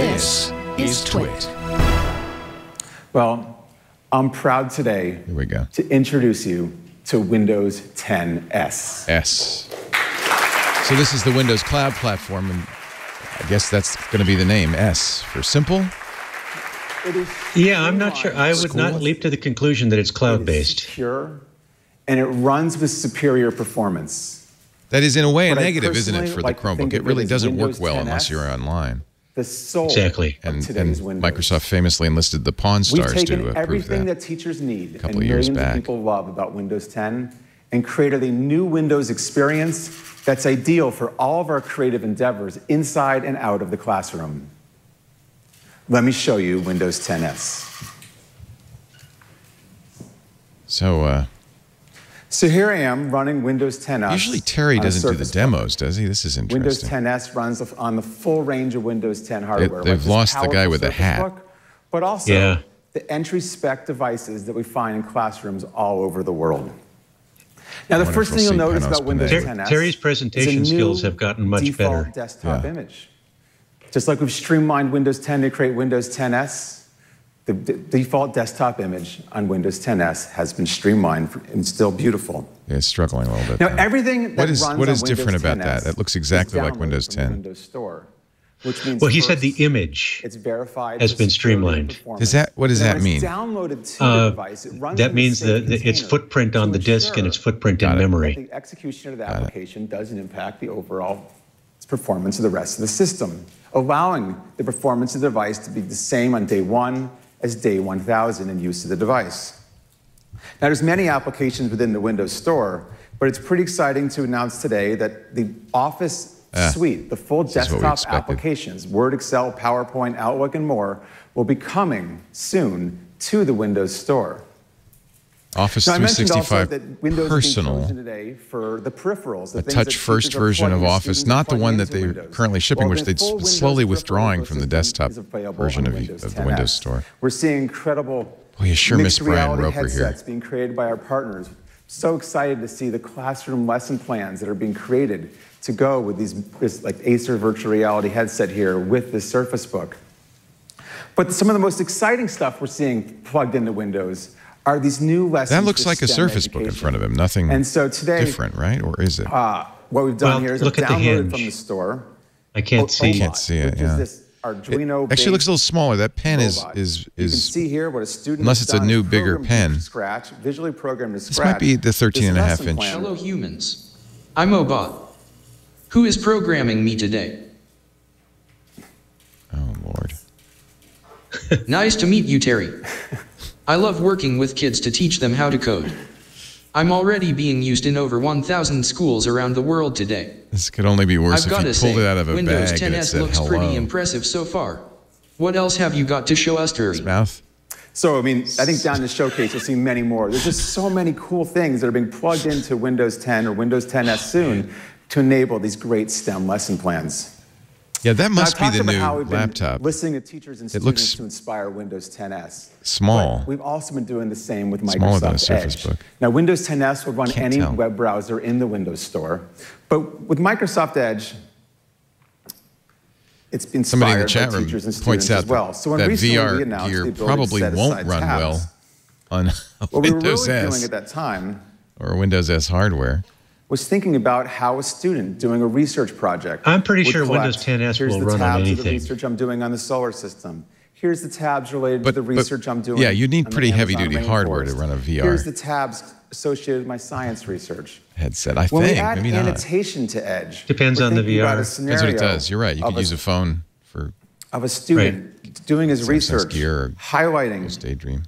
This is Twit. Well, I'm proud today to introduce you to Windows 10 S. So this is the Windows Cloud Platform, and I guess that's going to be the name, S, for simple. Yeah, I'm not sure. I would not leap to the conclusion that it's cloud-based. It is secure, and it runs with superior performance. That is, in a way, a negative, isn't it, for the Chromebook? It really doesn't work well unless you're online. Exactly. And Microsoft famously enlisted the Pawn Stars to approve that. We've taken everything that teachers need and millions of people love about Windows 10 and created a new Windows experience that's ideal for all of our creative endeavors inside and out of the classroom. Let me show you Windows 10 S. So, So here I am running Windows 10 S. Usually Terry doesn't do the demos, does he? This is interesting. Windows 10 S runs on the full range of Windows 10 hardware. They've lost the guy with the hat. But also the entry spec devices that we find in classrooms all over the world. Now, the first thing you'll notice about Windows 10 S, Terry's presentation skills have gotten much better. Default desktop image. Just like we've streamlined Windows 10 to create Windows 10 S, the default desktop image on Windows 10 S has been streamlined and still beautiful. It's struggling a little bit. Now, everything that runs on Windows 10 S. What is different about that? It looks exactly like Windows 10. Windows Store, which means he said the image has been streamlined. Does that, what does that mean? That means its footprint on the disk and its footprint in memory. The execution of the application doesn't impact the overall performance of the rest of the system, allowing the performance of the device to be the same on day one as day 1000 in use of the device. Now, there's many applications within the Windows Store, but it's pretty exciting to announce today that the Office suite, the full desktop applications, Word, Excel, PowerPoint, Outlook, and more, will be coming soon to the Windows Store. Office 365 Personal, a touch-first version of Office, not the one that they're currently shipping, which they're slowly withdrawing from the desktop version of the Windows Store. We're seeing incredible mixed reality headsets being created by our partners. So excited to see the classroom lesson plans that are being created to go with these, like Acer virtual reality headset here with the Surface Book. But some of the most exciting stuff we're seeing plugged into Windows are these new lessons. That looks like a Surface Book in front of him. Nothing different, right? Or is it? What we've done here is we've downloaded from the store. I can't see. I can't see it. Yeah. This Arduino actually looks a little smaller. That pen is. You can see here what a student, unless it's a new, bigger pen. Scratch, visually programmed to Scratch. This might be the 13.5-inch. Hello, humans. I'm O-Bot. Who is programming me today? Oh, Lord. Nice to meet you, Terry. I love working with kids to teach them how to code. I'm already being used in over 1,000 schools around the world today. This could only be worse if you pulled it out of a Windows bag 10S and it said, looks hello. Pretty impressive so far. What else have you got to show us, Terry? Mouth. So, I mean, I think down the showcase you'll see many more. There's just so many cool things that are being plugged into Windows 10 or Windows 10S soon to enable these great STEM lesson plans. Yeah, that must be the new laptop. Listening to teachers and students to inspire Windows 10 S. Small. But we've also been doing the same with Microsoft Edge. Now, Windows 10 S would run any web browser in the Windows Store, but with Microsoft Edge, it's been inspired by teachers and students as well. So when recently announced the ability to probably won't run well on Windows S. What we were really doing at that time, or Windows S hardware, was thinking about how a student doing a research project. I'm pretty sure Windows 10 S will run on anything. Here's the tabs of the research I'm doing on the solar system. Here's the tabs related to the research I'm doing. Yeah, you need pretty heavy-duty hardware to run a VR. Here's the tabs associated with my science research. Headset, I think. Maybe not. When we add annotation to Edge, depends on the VR. That's what it does. You're right. You could use a phone for of a student doing his research, highlighting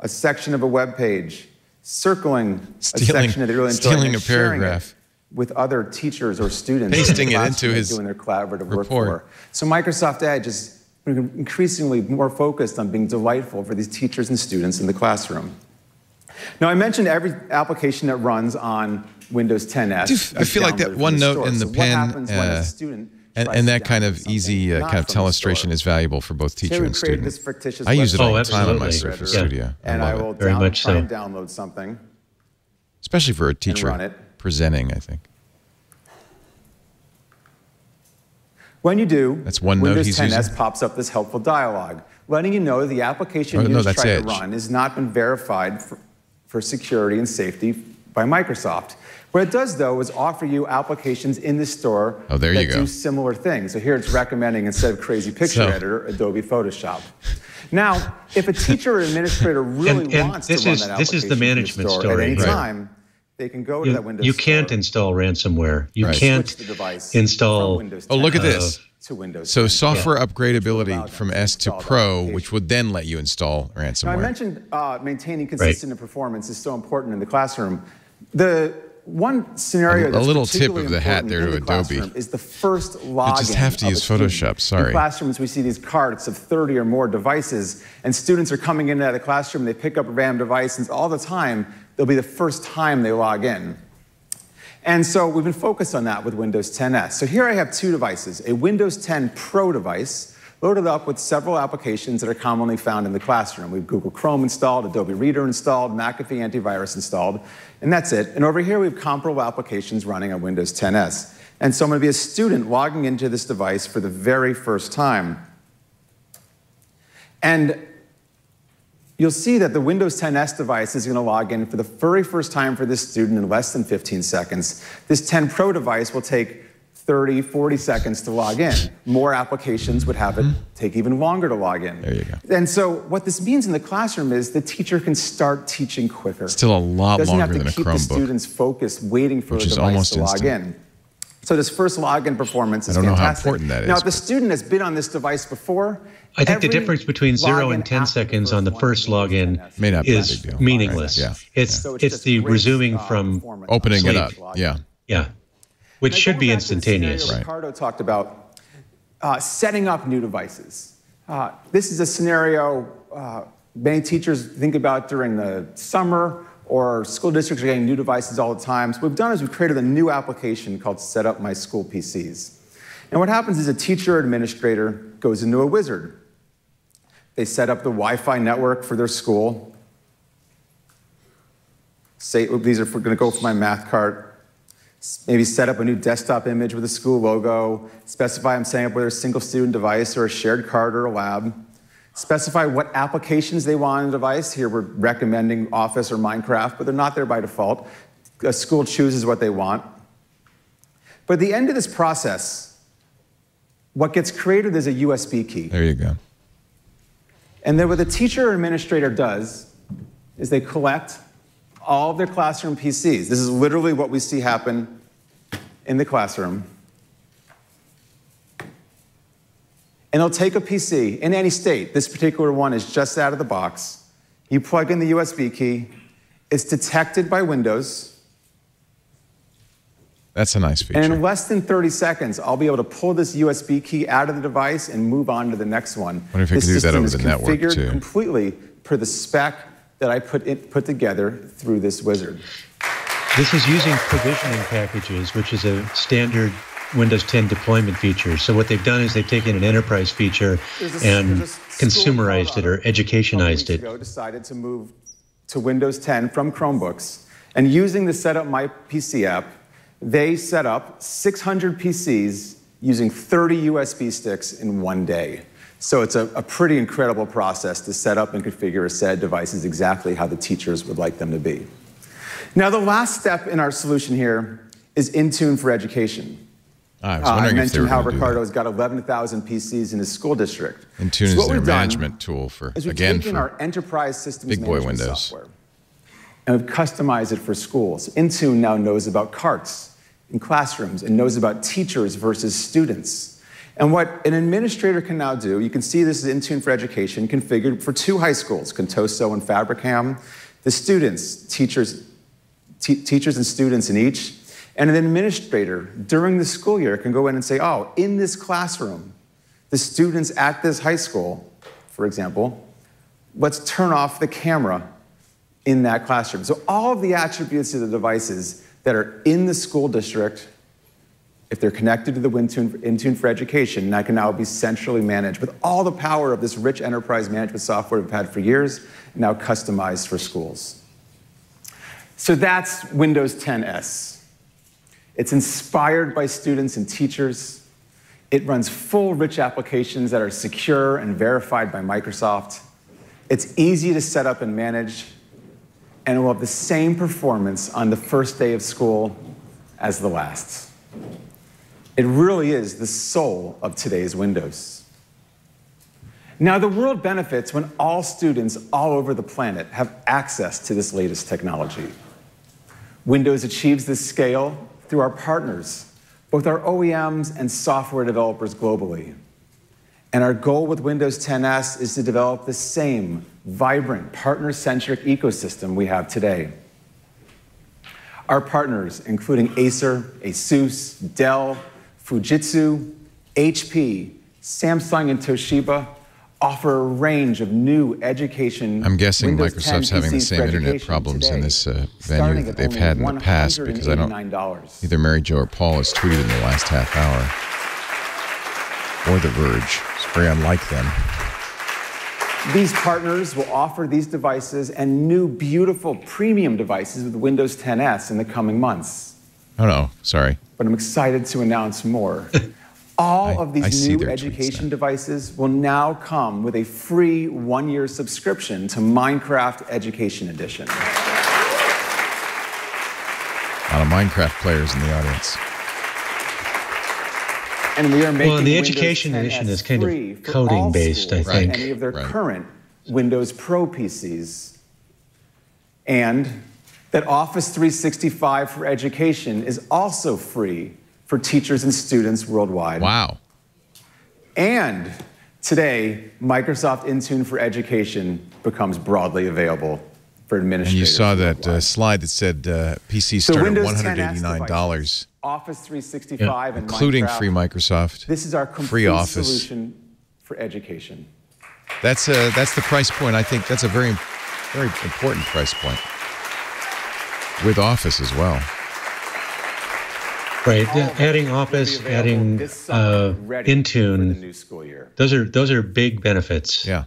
a section of a web page, circling a section that they really enjoy, stealing a paragraph with other teachers or students, pasting it into his doing their collaborative work. So Microsoft Edge is increasingly more focused on being delightful for these teachers and students in the classroom. Now, I mentioned every application that runs on Windows 10 S. I feel like that one note in the pen and that kind of easy kind of telestration is valuable for both teacher and student. I use it all the time on my Surface Studio. And I will very much so download something, especially for a teacher presenting, I think. When you do, that's one Windows 10S pops up this helpful dialog, letting you know the application you just tried to run has not been verified for security and safety by Microsoft. What it does, though, is offer you applications in the store that do similar things. So here it's recommending, instead of Crazy Picture Editor, Adobe Photoshop. Now, if a teacher or administrator really wants to run that application, this is the management story. At any time, they can go to that Windows Store. You can't install ransomware. You can't install Windows 10. Oh, look at this. To Windows so 10. Software upgradability from S to Pro, which would then let you install ransomware. Now, I mentioned maintaining consistent performance is so important in the classroom. The one scenario that's a little tip of the hat there to Adobe is the first login. You just have to use Photoshop. Sorry. In classrooms, we see these carts of 30 or more devices, and students are coming in and out of the classroom. They pick up a random device, and all the time, they'll be the first time they log in. And so we've been focused on that with Windows 10S. So here I have two devices, a Windows 10 Pro device loaded up with several applications that are commonly found in the classroom. We've Google Chrome installed, Adobe Reader installed, McAfee antivirus installed, and that's it. And over here, we have comparable applications running on Windows 10S. And so I'm going to be a student logging into this device for the very first time. And you'll see that the Windows 10S device is going to log in for the very first time for this student in less than 15 seconds. This 10 Pro device will take 30, 40 seconds to log in. More applications would have it take even longer to log in. There you go. And so what this means in the classroom is the teacher can start teaching quicker. Still a lot longer than a Chromebook. Doesn't have to keep the students focused waiting for the device to log in. So this first login performance is fantastic. I don't know how important that is. Now, if the student has been on this device before, I think the difference between 0 and 10 seconds on the first login is meaningless. Yeah. It's the resuming from opening it up. Yeah. Yeah. Which should be instantaneous. Right. Ricardo talked about setting up new devices. This is a scenario many teachers think about during the summer, or school districts are getting new devices all the time. So what we've done is we've created a new application called Set Up My School PCs. And what happens is a teacher or administrator goes into a wizard. They set up the Wi-Fi network for their school. Say, these are going to go for my math cart. Maybe set up a new desktop image with a school logo. Specify I'm setting up whether a single student device or a shared cart or a lab. Specify what applications they want on the device. Here we're recommending Office or Minecraft, but they're not there by default. A school chooses what they want. But at the end of this process, what gets created is a USB key. There you go. And then what the teacher or administrator does is they collect all of their classroom PCs. This is literally what we see happen in the classroom. And they'll take a PC in any state. This particular one is just out of the box. You plug in the USB key. It's detected by Windows. That's a nice feature. And in less than 30 seconds, I'll be able to pull this USB key out of the device and move on to the next one. I wonder if you could do that over the network, too. This system is configured completely per the spec that I put together through this wizard. This is using provisioning packages, which is a standard Windows 10 deployment feature. So what they've done is they've taken an enterprise feature and consumerized it or educationized it. Ago decided to move to Windows 10 from Chromebooks, and using the Set Up My PC app, they set up 600 PCs using 30 USB sticks in one day. So it's a pretty incredible process to set up and configure a set of devices exactly how the teachers would like them to be. Now, the last step in our solution here is Intune for Education. I mentioned how Ricardo's got 11,000 PCs in his school district. Intune is their management tool for, again, for our enterprise systems big boy Windows software, and we've customized it for schools. Intune now knows about carts in classrooms and knows about teachers versus students. And what an administrator can now do, you can see this is Intune for Education configured for two high schools, Contoso and Fabrikam. The students, teachers and students in each. And an administrator during the school year can go in and say, oh, in this classroom, the students at this high school, for example, let's turn off the camera in that classroom. So all of the attributes of the devices that are in the school district, if they're connected to the Intune for Education, that can now be centrally managed with all the power of this rich enterprise management software we've had for years, now customized for schools. So that's Windows 10S. It's inspired by students and teachers. It runs full, rich applications that are secure and verified by Microsoft. It's easy to set up and manage, and it will have the same performance on the first day of school as the last. It really is the soul of today's Windows. Now, the world benefits when all students all over the planet have access to this latest technology. Windows achieves this scale through our partners, both our OEMs and software developers globally. And our goal with Windows 10 S is to develop the same vibrant, partner-centric ecosystem we have today. Our partners, including Acer, Asus, Dell, Fujitsu, HP, Samsung, and Toshiba, offer a range of new education. I'm guessing Windows Microsoft's having the same internet problems today, in this venue that they've had in the past, because I don't, either Mary Jo or Paul has tweeted in the last half hour, or The Verge. It's very unlike them. These partners will offer these devices and new, beautiful, premium devices with Windows 10 S in the coming months. Oh, no, sorry. But I'm excited to announce more. All of these new education devices will now come with a free one-year subscription to Minecraft Education Edition. A lot of Minecraft players in the audience. And we are making well, and the Education Edition is kind of coding-based, I think. Any of their current Windows Pro PCs. And that Office 365 for Education is also free for teachers and students worldwide. Wow. And today, Microsoft Intune for Education becomes broadly available for administrators. And you saw that slide that said PCs start at $189. Office 365 and including Minecraft, free Microsoft. This is our complete solution for education. That's the price point. I think that's a very important price point with Office as well. Right, adding Office, adding Intune. Those are big benefits. Yeah.